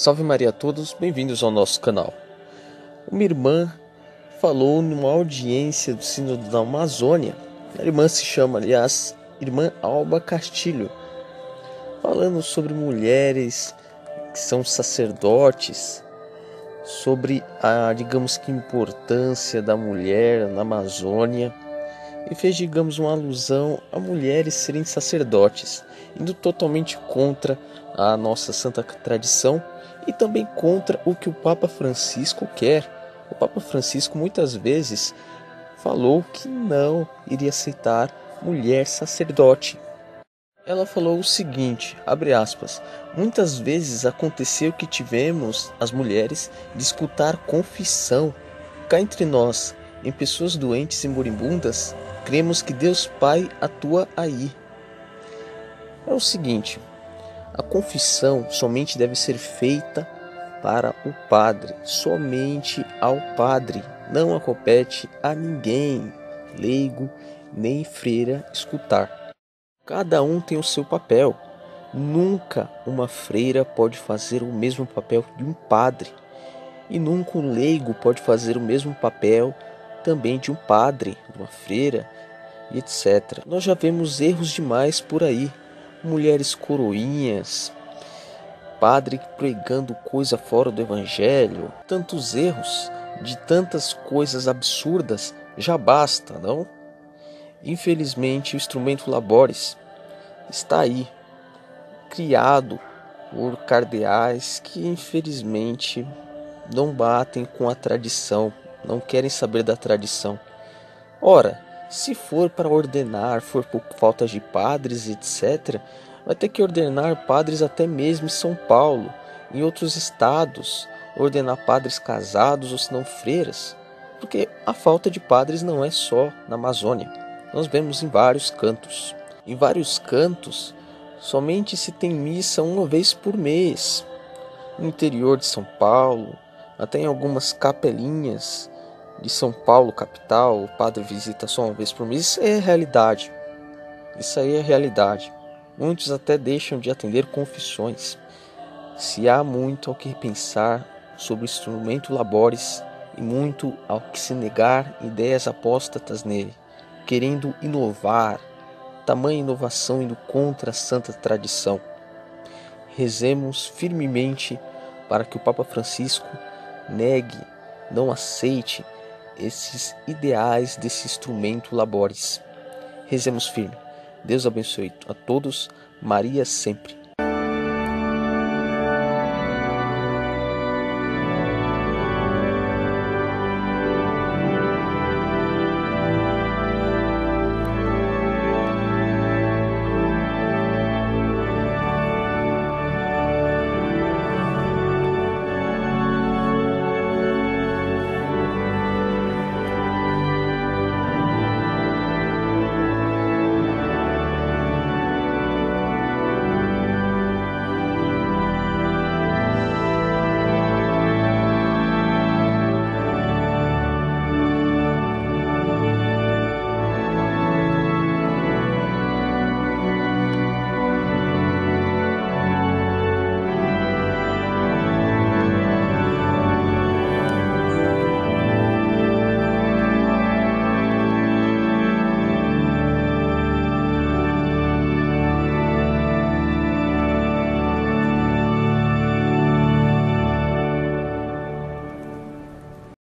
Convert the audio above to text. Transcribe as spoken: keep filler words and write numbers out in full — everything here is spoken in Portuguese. Salve Maria a todos, bem-vindos ao nosso canal. Uma irmã falou numa audiência do Sínodo da Amazônia, a irmã se chama, aliás, Irmã Alba Castilho, falando sobre mulheres que são sacerdotes, sobre a, digamos que, importância da mulher na Amazônia, e fez, digamos, uma alusão a mulheres serem sacerdotes, indo totalmente contra a nossa santa tradição e também contra o que o Papa Francisco quer. O Papa Francisco muitas vezes falou que não iria aceitar mulher sacerdote. Ela falou o seguinte, abre aspas, muitas vezes aconteceu que tivemos as mulheres de escutar confissão. Cá entre nós, em pessoas doentes e moribundas, cremos que Deus Pai atua aí. É o seguinte, a confissão somente deve ser feita para o padre, somente ao padre, não acopete a ninguém, leigo nem freira escutar. Cada um tem o seu papel, nunca uma freira pode fazer o mesmo papel de um padre e nunca um leigo pode fazer o mesmo papel também de um padre, de uma freira, etcétera. Nós já vemos erros demais por aí, mulheres coroinhas, padre pregando coisa fora do evangelho, tantos erros de tantas coisas absurdas, já basta, não? Infelizmente o instrumento Labores está aí, criado por cardeais que infelizmente não batem com a tradição, não querem saber da tradição. Ora, se for para ordenar, for por falta de padres, etcétera, vai ter que ordenar padres até mesmo em São Paulo, em outros estados, ordenar padres casados ou se não freiras, porque a falta de padres não é só na Amazônia. Nós vemos em vários cantos. Em vários cantos, somente se tem missa uma vez por mês, no interior de São Paulo, até em algumas capelinhas de São Paulo, capital, o padre visita só uma vez por mês. Isso é realidade. Isso aí é realidade. Muitos até deixam de atender confissões. Se há muito ao que pensar sobre o instrumento Labores e muito ao que se negar ideias apóstatas nele, querendo inovar, tamanha inovação indo contra a santa tradição. Rezemos firmemente para que o Papa Francisco negue, não aceite esses ideais desse instrumento Labores. Rezemos firme. Deus abençoe a todos. Maria sempre.